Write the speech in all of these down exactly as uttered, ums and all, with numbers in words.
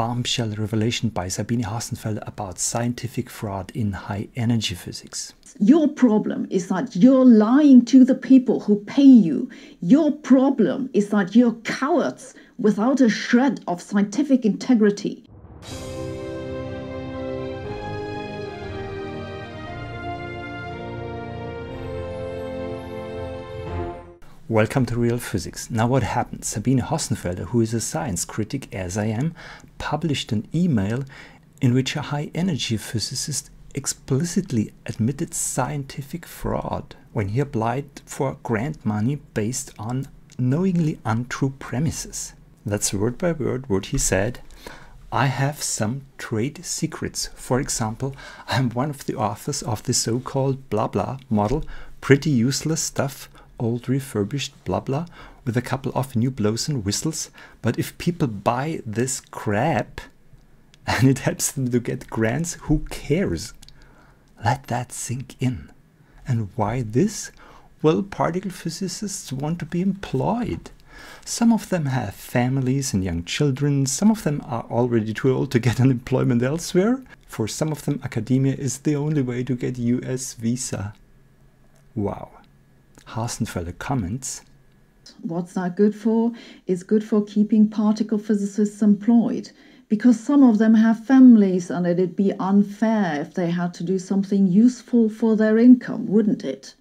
bombshell revelation by Sabine Hossenfelder about scientific fraud in high energy physics. Your problem is that you're lying to the people who pay you. Your problem is that you're cowards without a shred of scientific integrity. Welcome to Real Physics. Now what happened? Sabine Hossenfelder, who is a science critic as I am, published an email in which a high energy physicist explicitly admitted scientific fraud when he applied for grant money based on knowingly untrue premises. That's word by word what he said. I have some trade secrets. For example, I'm one of the authors of the so-called blah blah model, pretty useless stuff, old refurbished blah blah with a couple of new blows and whistles, but if people buy this crap and it helps them to get grants, who cares? Let that sink in. And why this? Well, particle physicists want to be employed. Some of them have families and young children, some of them are already too old to get an employment elsewhere. For some of them, academia is the only way to get U S visa. Wow. Hossenfelder comments. What's that good for? It's good for keeping particle physicists employed, because some of them have families and it'd be unfair if they had to do something useful for their income, wouldn't it?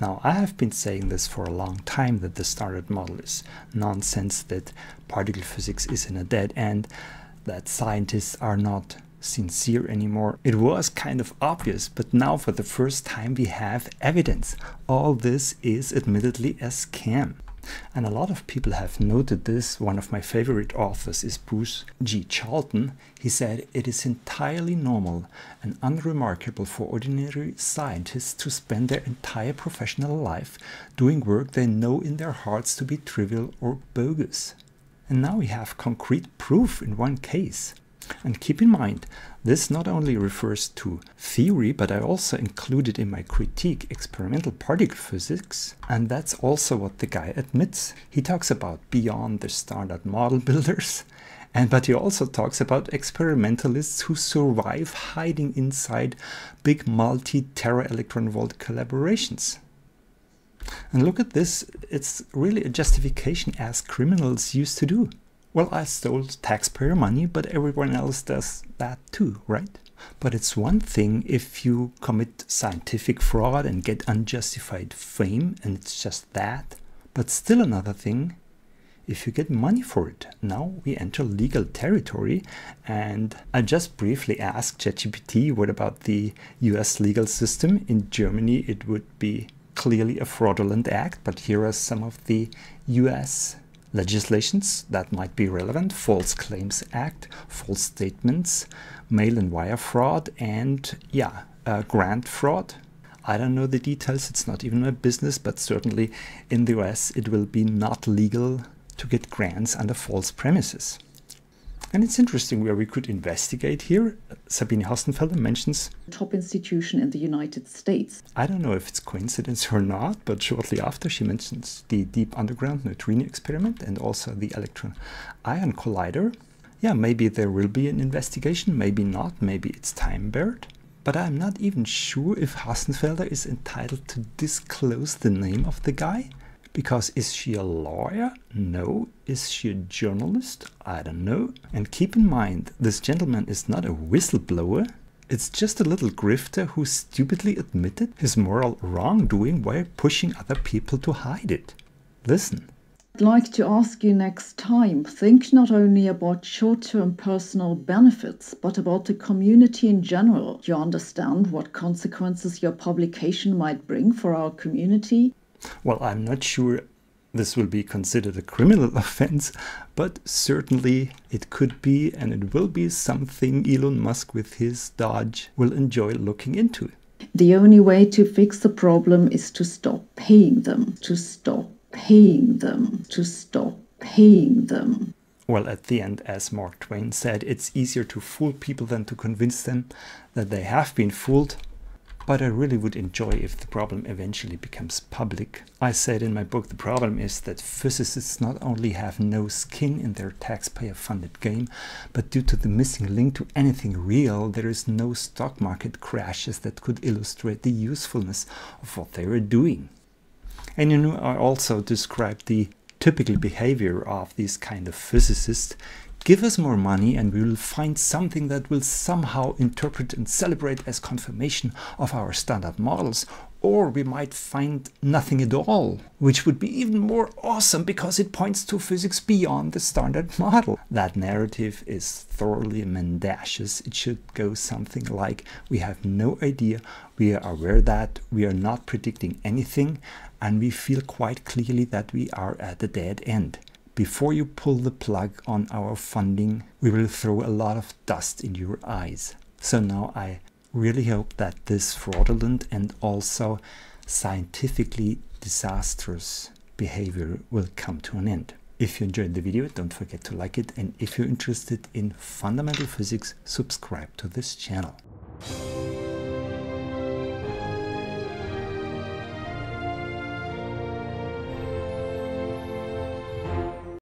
Now, I have been saying this for a long time, that the standard model is nonsense, that particle physics is in a dead end, that scientists are not sincere anymore. It was kind of obvious, but now for the first time we have evidence. All this is admittedly a scam. And a lot of people have noted this. One of my favorite authors is Bruce G. Charlton. He said, it is entirely normal and unremarkable for ordinary scientists to spend their entire professional life doing work they know in their hearts to be trivial or bogus. And now we have concrete proof in one case. And keep in mind, this not only refers to theory, but I also included in my critique experimental particle physics, and that's also what the guy admits. He talks about beyond the standard model builders, and but he also talks about experimentalists who survive hiding inside big multi-tera electron volt collaborations. And look at this, it's really a justification as criminals used to do. Well, I stole taxpayer money, but everyone else does that too, right? But it's one thing if you commit scientific fraud and get unjustified fame, and it's just that. But still another thing if you get money for it. Now we enter legal territory, and I just briefly asked ChatGPT, what about the U S legal system? In Germany it would be clearly a fraudulent act, but here are some of the U S legislations that might be relevant: False Claims Act, false statements, mail and wire fraud, and yeah, uh, grant fraud. I don't know the details, it's not even my business, but certainly in the U S it will be not legal to get grants under false premises. And it's interesting where we could investigate here. Sabine Hossenfelder mentions top institution in the United States. I don't know if it's coincidence or not, but shortly after she mentions the Deep Underground Neutrino Experiment and also the Electron-Ion Collider. Yeah, maybe there will be an investigation, maybe not, maybe it's time-barred. But I'm not even sure if Hossenfelder is entitled to disclose the name of the guy. Because is she a lawyer? No. Is she a journalist? I don't know. And keep in mind, this gentleman is not a whistleblower. It's just a little grifter who stupidly admitted his moral wrongdoing while pushing other people to hide it. Listen. I'd like to ask you next time, think not only about short-term personal benefits, but about the community in general. Do you understand what consequences your publication might bring for our community? Well, I'm not sure this will be considered a criminal offense, but certainly it could be, and it will be something Elon Musk with his Dodge will enjoy looking into. The only way to fix the problem is to stop paying them, to stop paying them, to stop paying them. Well, at the end, as Mark Twain said, it's easier to fool people than to convince them that they have been fooled. but I really would enjoy if the problem eventually becomes public. I said in my book, the problem is that physicists not only have no skin in their taxpayer-funded game, but due to the missing link to anything real, there is no stock market crashes that could illustrate the usefulness of what they are doing. And you know, I also described the typical behavior of these kind of physicists. Give us more money and we will find something that will somehow interpret and celebrate as confirmation of our standard models, or we might find nothing at all, which would be even more awesome because it points to physics beyond the standard model. That narrative is thoroughly mendacious. It should go something like, we have no idea, we are aware that we are not predicting anything, and we feel quite clearly that we are at a dead end. Before you pull the plug on our funding, we will throw a lot of dust in your eyes. So now I really hope that this fraudulent and also scientifically disastrous behavior will come to an end. If you enjoyed the video, don't forget to like it. And if you're interested in fundamental physics, subscribe to this channel.